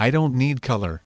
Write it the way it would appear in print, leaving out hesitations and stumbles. I don't need color.